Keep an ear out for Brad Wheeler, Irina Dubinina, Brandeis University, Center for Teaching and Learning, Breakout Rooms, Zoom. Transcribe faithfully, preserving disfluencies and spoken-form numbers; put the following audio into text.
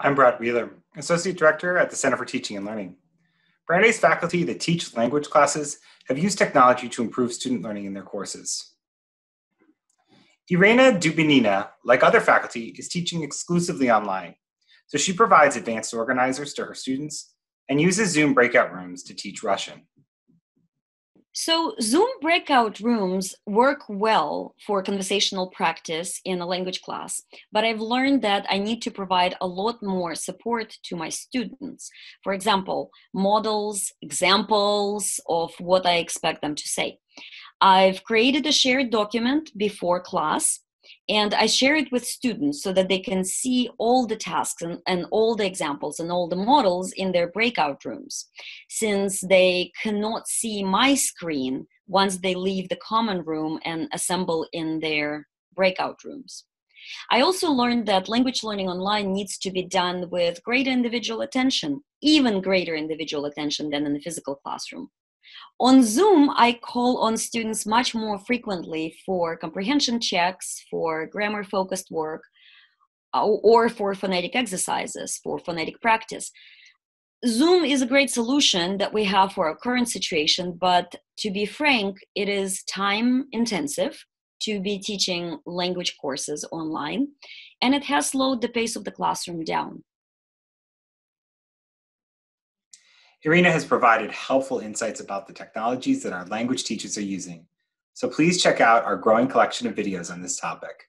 I'm Brad Wheeler, Associate Director at the Center for Teaching and Learning. Brandeis faculty that teach language classes have used technology to improve student learning in their courses. Irina Dubinina, like other faculty, is teaching exclusively online, so she provides advanced organizers to her students and uses Zoom breakout rooms to teach Russian. So Zoom breakout rooms work well for conversational practice in a language class, but I've learned that I need to provide a lot more support to my students. For example, models, examples of what I expect them to say. I've created a shared document before class, and I share it with students so that they can see all the tasks and, and all the examples and all the models in their breakout rooms. Since they cannot see my screen once they leave the common room and assemble in their breakout rooms. I also learned that language learning online needs to be done with greater individual attention, even greater individual attention than in the physical classroom. On Zoom, I call on students much more frequently for comprehension checks, for grammar-focused work, or for phonetic exercises, for phonetic practice. Zoom is a great solution that we have for our current situation, but to be frank, it is time-intensive to be teaching language courses online, and it has slowed the pace of the classroom down. Irina has provided helpful insights about the technologies that our language teachers are using, so please check out our growing collection of videos on this topic.